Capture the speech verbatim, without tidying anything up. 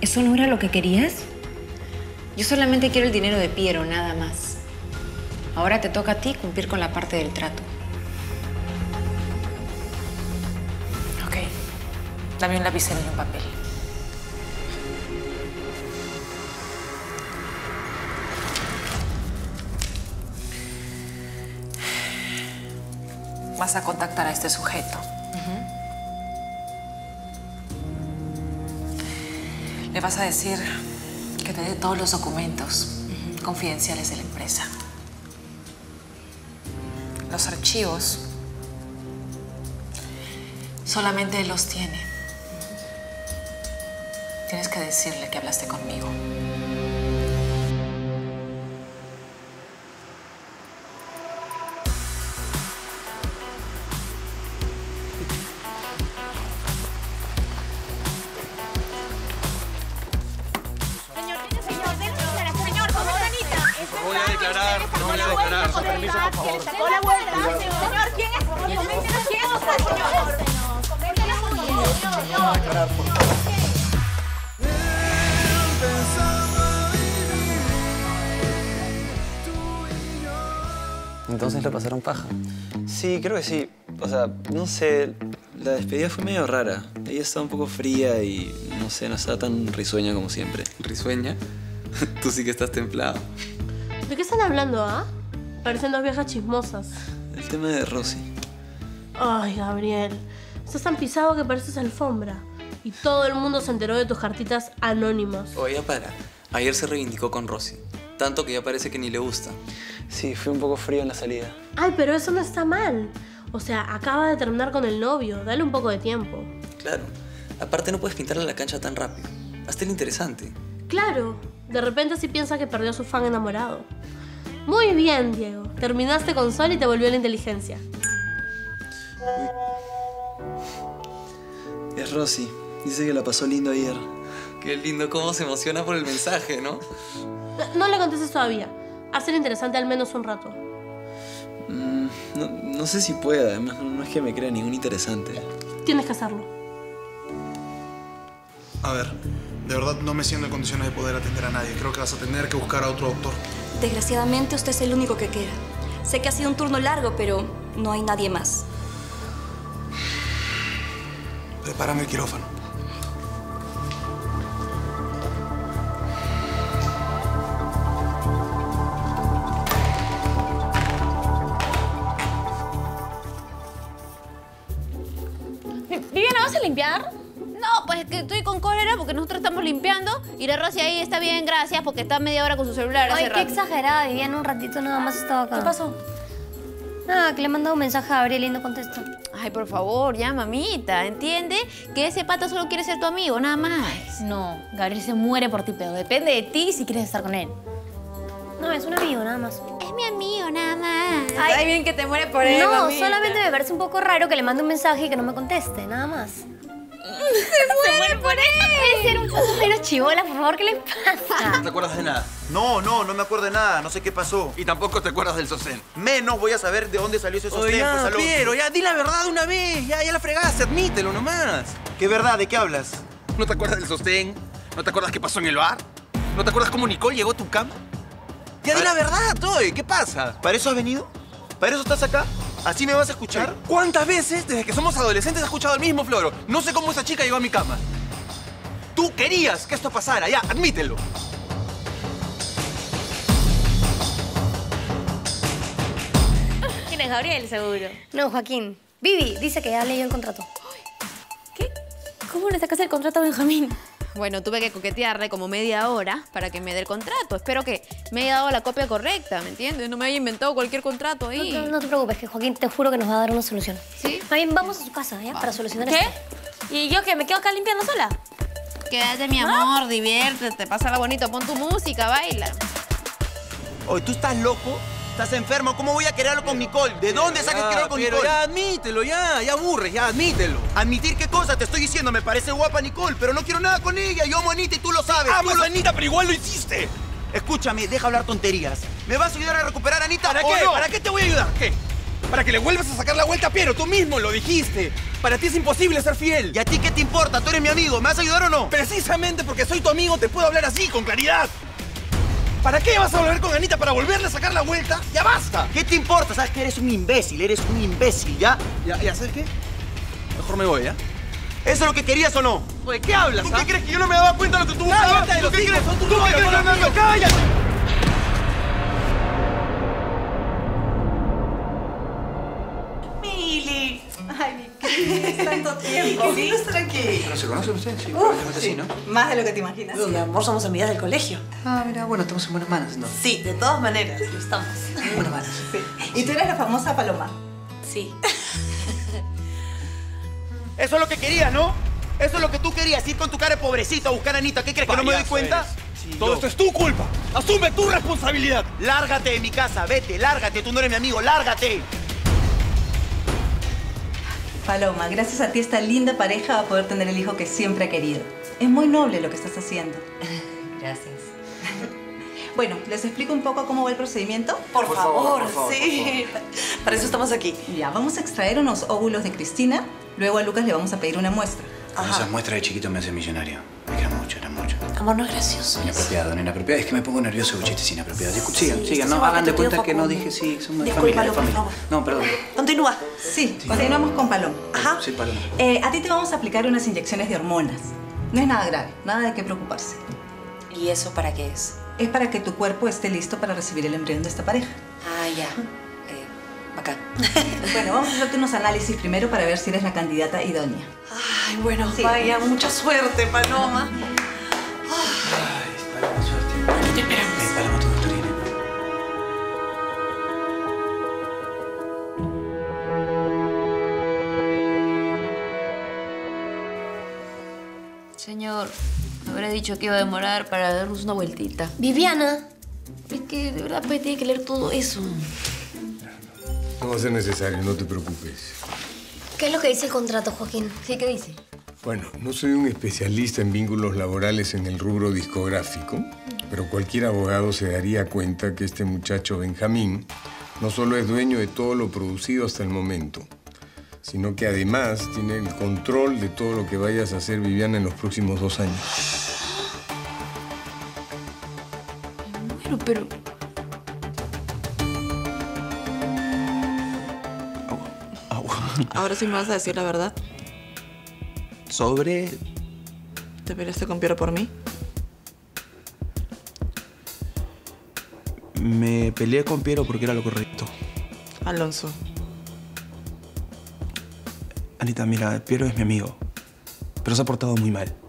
¿Eso no era lo que querías? Yo solamente quiero el dinero de Piero, nada más. Ahora te toca a ti cumplir con la parte del trato. Ok. Dame un lapicero y un papel. Vas a contactar a este sujeto. Uh-huh. Le vas a decir que te dé todos los documentos uh-huh. confidenciales de la empresa. Los archivos solamente él los tiene. Uh-huh. Tienes que decirle que hablaste conmigo. ¿Entonces la pasaron paja? Sí, creo que sí. O sea, no sé, la despedida fue medio rara. Ella estaba un poco fría y, no sé, no estaba tan risueña como siempre. ¿Risueña? Tú sí que estás templado. ¿De qué están hablando, ah? ¿Eh? Parecen dos viejas chismosas. El tema de Rosy. Ay, Gabriel. Estás tan pisado que pareces alfombra. Y todo el mundo se enteró de tus cartitas anónimas. Oiga, para. Ayer se reivindicó con Rosy. Tanto que ya parece que ni le gusta. Sí, fue un poco frío en la salida. Ay, pero eso no está mal. O sea, acaba de terminar con el novio. Dale un poco de tiempo. Claro. Aparte no puedes pintarle la cancha tan rápido. Hazte el interesante. Claro. De repente sí piensa que perdió a su fan enamorado. Muy bien, Diego. Terminaste con Sol y te volvió la inteligencia. Uy. Es Rosy. Dice que la pasó lindo ayer. Qué lindo cómo se emociona por el mensaje, ¿no? No, no le contestes todavía. Hazlo interesante al menos un rato. Mm, no, no sé si pueda. Además, no, no es que me crea ningún interesante. Tienes que hacerlo. A ver, de verdad no me siento en condiciones de poder atender a nadie. Creo que vas a tener que buscar a otro doctor. Desgraciadamente, usted es el único que queda. Sé que ha sido un turno largo, pero no hay nadie más. Prepárame el quirófano. ¿Limpiar? No, pues que estoy con cólera porque nosotros estamos limpiando y la Rosy ahí está bien, gracias, porque está media hora con su celular. Ay, qué exagerada, Viviana, un ratito nada más estaba acá. ¿Qué pasó? Nada, que le he mandado un mensaje a Gabriel y no contesta. Ay, por favor, ya, mamita, ¿entiende? Que ese pata solo quiere ser tu amigo, nada más. Ay, no, Gabriel se muere por ti, pero depende de ti si quieres estar con él. No, es un amigo, nada más. Es mi amigo, nada más. Ay, ay bien que te muere por él, no, mamita. Solamente me parece un poco raro que le mande un mensaje y que no me conteste, nada más. ¡Se muere, se muere por él! Debe ser un poco menos chibola, por favor, ¿qué le pasa? ¿No te acuerdas de nada? No, no, no me acuerdo de nada, no sé qué pasó. Y tampoco te acuerdas del sostén. Menos voy a saber de dónde salió ese sostén. Oye, pues, Piero, ya, di la verdad una vez, ya, ya la fregaste, admítelo nomás. ¿Qué verdad? ¿De qué hablas? ¿No te acuerdas del sostén? ¿No te acuerdas qué pasó en el bar? ¿No te acuerdas cómo Nicole llegó a tu cama? ¡Ya di la verdad, Toy! ¿Qué pasa? ¿Para eso has venido? ¿Para eso estás acá? ¿Así me vas a escuchar? ¿Cuántas veces desde que somos adolescentes has escuchado el mismo floro? No sé cómo esa chica llegó a mi cama. Tú querías que esto pasara, ya, admítelo. ¿Quién es Gabriel, seguro? No, Joaquín. Vivi dice que ya leyó el contrato. ¿Qué? ¿Cómo le sacaste el contrato a Benjamín? Bueno, tuve que coquetearle como media hora para que me dé el contrato. Espero que me haya dado la copia correcta, ¿me entiendes? No me haya inventado cualquier contrato ahí. No, no, no te preocupes, que Joaquín te juro que nos va a dar una solución. ¿Sí? También vamos a su casa, ¿ya? Ah. Para solucionar ¿Qué? Esto. ¿Y yo qué? ¿Me quedo acá limpiando sola? Quédate, mi amor, ¿Ah? diviértete, pásala bonito, pon tu música, baila. Oye, ¿tú estás loco? ¿Estás enfermo? ¿Cómo voy a quererlo con Nicole? ¿De dónde sacas quererlo con Nicole? Ya, admítelo, ya. Ya aburres, ya, admítelo. ¿Admitir qué cosa? Te estoy diciendo, me parece guapa Nicole, pero no quiero nada con ella. Yo amo a Anita y tú lo sabes. Amo a Anita, pero igual lo hiciste. Escúchame, deja hablar tonterías. ¿Me vas a ayudar a recuperar a Anita? ¿Para qué? ¿Para qué te voy a ayudar? ¿Qué? para que le vuelvas a sacar la vuelta, pero tú mismo lo dijiste. Para ti es imposible ser fiel. ¿Y a ti qué te importa? Tú eres mi amigo. ¿Me vas a ayudar o no? Precisamente porque soy tu amigo te puedo hablar así, con claridad. ¿Para qué vas a volver con Anita? ¿Para volverle a sacar la vuelta? ¡Ya basta! ¿Qué te importa? ¿Sabes que eres un imbécil? Eres un imbécil, ¿ya? ¿Ya, ya sabes qué? Mejor me voy, ¿ya? ¿Eso es lo que querías o no? ¿De qué hablas? ¿Tú qué crees que yo no me daba cuenta de lo que tú buscabas? ¿Tú qué crees? ¿Tú qué crees? ¡No, no, no! ¡Cállate! ¡Mili! ¡Ay, mi querida! ¡Tanto tiempo! ¡Qué lindo estar aquí! ¿No se conocen ustedes? Sí, probablemente sí, ¿no? Más de lo que te imaginas. Mi amor, somos amigas del colegio. Ah, mira, bueno, estamos en buenas manos, ¿no? Sí, de todas maneras, lo estamos. En buenas manos. Sí. Y tú eras la famosa Paloma. Sí. Eso es lo que querías, ¿no? Eso es lo que tú querías, ir con tu cara de pobrecito a buscar a Anita. ¿Qué crees, que no me doy cuenta? Sí, todo yo. Esto es tu culpa. Asume tu responsabilidad. Lárgate de mi casa, vete, lárgate. Tú no eres mi amigo, lárgate. Paloma, gracias a ti esta linda pareja va a poder tener el hijo que siempre ha querido. Es muy noble lo que estás haciendo. Gracias. Bueno, ¿les explico un poco cómo va el procedimiento? Por, por favor, favor, por favor, sí. Por favor. Para eso estamos aquí. Ya, vamos a extraer unos óvulos de Cristina. Luego a Lucas le vamos a pedir una muestra. Con esas muestras de chiquito me hace millonario. Me queda mucho, era mucho. Amor, no es gracioso. Inapropiado, no inapropiado. Es que me pongo nervioso con chistes inapropiados. Disculpen, sí, sigan, sigan. No hagan de cuenta que no dije sí. Somos de familia, de familia. No, perdón. Continúa. Sí, sí, continuamos con Paloma. Ajá. Sí, Paloma. Eh, a ti te vamos a aplicar unas inyecciones de hormonas. No es nada grave, nada de qué preocuparse. ¿Y eso para qué es? Es para que tu cuerpo esté listo para recibir el embrión de esta pareja. Ah, ya. Acá. Bueno, vamos a hacerte unos análisis primero para ver si eres la candidata idónea. Ay, bueno, sí, vaya, sí. Mucha suerte, Paloma. Ay, Paloma, suerte. Aquí te esperamos. Ven, Paloma, tu doctorina. Señor, me hubiera dicho que iba a demorar para darnos una vueltita. Viviana, es que de verdad pues tiene que leer todo eso. No va a ser necesario, no te preocupes. ¿Qué es lo que dice el contrato, Joaquín? ¿Sí, qué dice? Bueno, no soy un especialista en vínculos laborales en el rubro discográfico, pero cualquier abogado se daría cuenta que este muchacho Benjamín no solo es dueño de todo lo producido hasta el momento, sino que además tiene el control de todo lo que vayas a hacer, Viviana, en los próximos dos años. Me muero, pero... Ahora sí me vas a decir la verdad. ¿Sobre? ¿Te peleaste con Piero por mí? Me peleé con Piero porque era lo correcto. Alonso. Anita, mira, Piero es mi amigo, pero se ha portado muy mal.